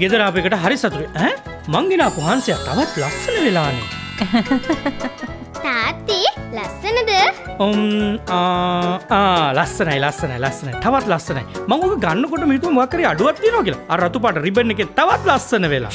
ගෙදර අපේකට හරි සතුටුයි ඈ මං ගිනා කොහන්සයා තවත් ලස්සන වෙලානේ තාත්තී ලස්සනද ලස්සනයි ලස්සනයි ලස්සනයි තවත් ලස්සනයි මම ඔක ගන්නකොට මම හිතුවා මොකක් හරි අඩුවක් තියනවා කියලා අර රතු පාට රිබන් එකේ තවත් ලස්සන වෙලා